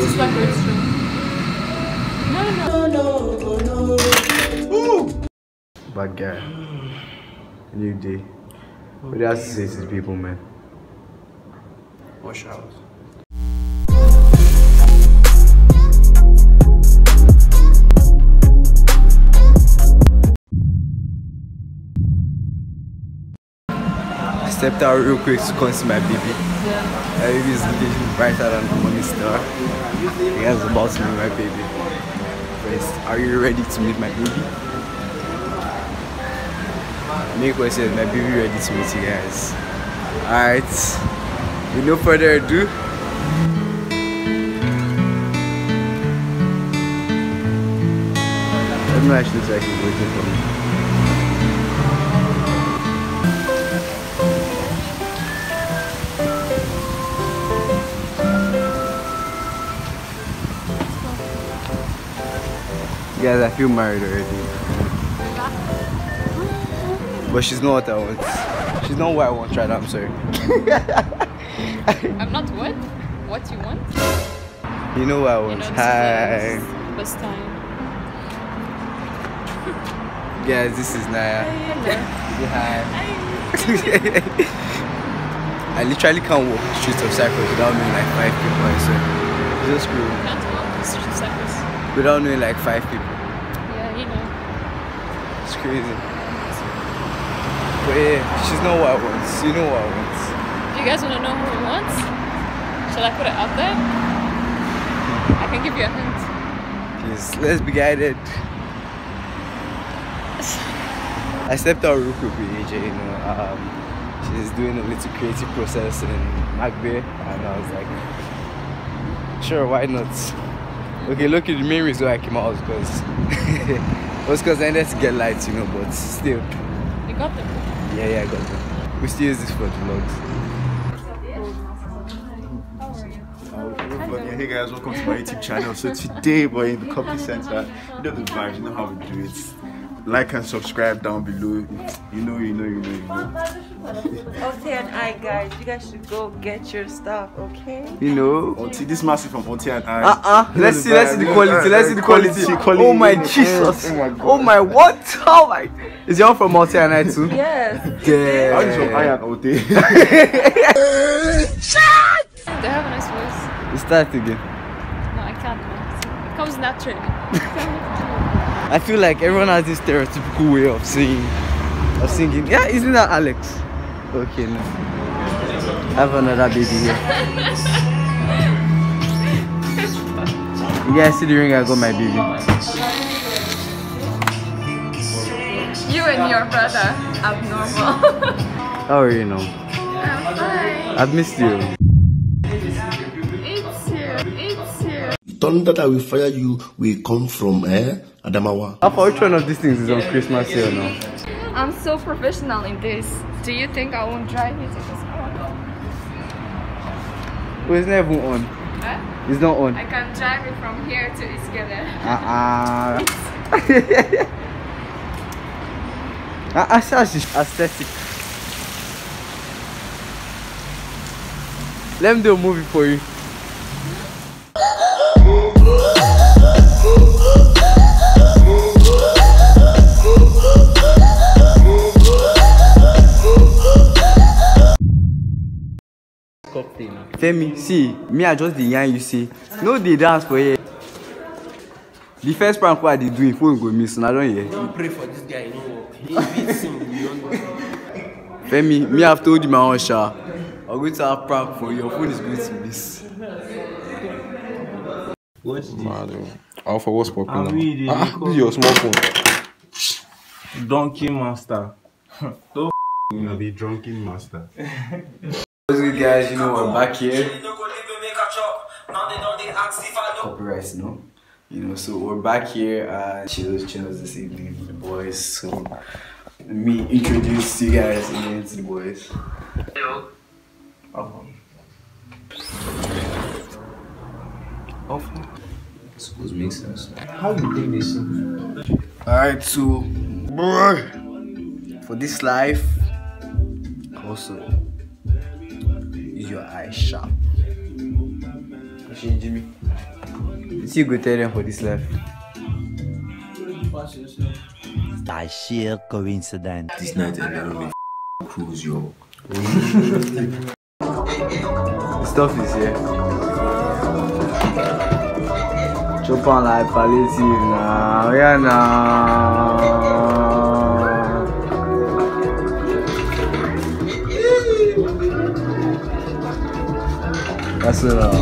This one is true. No. Ooh! Bad guy. New day. What else to say to the people, man? Wash out. Stepped out real quick to come see my baby. Yeah. My baby is looking brighter than the morning star. You guys are about to meet my baby. First, are you ready to meet my baby? Make question, my baby ready to meet you guys. Alright, with no further ado. I don't know, actually looks like he's waiting for me. Guys, I feel married already. But she's not what I want. She's not what I want right now, I'm sorry. I'm not what? What you want? You know what I want. Hi. First time. Guys, this is Naya. Hi. Hi. I literally can't walk the streets of Cyprus without knowing like 5 people, I swear. It's just cool. You can't walk the streets of Cyprus without knowing like 5 people. Yeah, you know. It's crazy. But yeah, she's not what I want. You know what I want. Do you guys want to know who he wants? Shall I put it out there? I can give you a hint. Please, let's be guided. I stepped out real quick with AJ, you know. She's doing a little creative process in MacBay, and I was like, sure, why not? Okay, look, at the main reason I came out was because I ended to get lights, you know, but still. You got them? Yeah, I got them. We still use this for the vlogs. How are you? Hey guys, welcome to my YouTube channel. So today we're in the copy center. You know the vibes, you know how we do it. Like and subscribe down below. You know. Auntie and I, guys, you guys should go get your stuff, okay? You know, Auntie, this massive from Auntie and I. Let's see the quality. Let's see the quality. Oh my Jesus! Oh my what? Oh my! Is your one from Auntie and I too? Yes. Yeah. How is from I and Auntie? Shut! They have a nice voice. Let's start again. No, I can't. It comes naturally. I feel like everyone has this stereotypical way of singing. Yeah, isn't that Alex? Okay, no. I have another baby here. You guys see the ring I got my baby. You and your brother, abnormal. How are you now? I'm fine. I've missed you. It's you. Thunder that will fire you will come from Adamawa. Which one of these things is on Christmas here now? I'm so professional in this. Do you think I won't drive it? Well, it's never on. Huh? It's not on. I can drive it from here to Iskele. Aesthetic. Let me do a movie for you. Femi, see, me I just the yarn you see. No, they dance for you. The first prank what they do, if we go miss, I don't hear. Don't pray for this guy, you know. He sing, Femi, me I've told you my own sha. I'm going to have prank for you. Your phone is going to miss. What's this? Alpha, what's popping now? This is your small phone. Donkey master. Don't you the drunken master. What's good guys, you know we're back here. Copyrights, no? You know, so we're back here and chills this evening with the boys. So let me introduce you guys again to the boys. Hello. Supposed to make sense. How do you think this? Alright, so for this life also your eyes sharp. she Jimmy. See you go tell them for this life. By sheer coincidence. This night I don't know if cruise yo. Stuff is here. Chop on like palliative now, yeah now. That's it.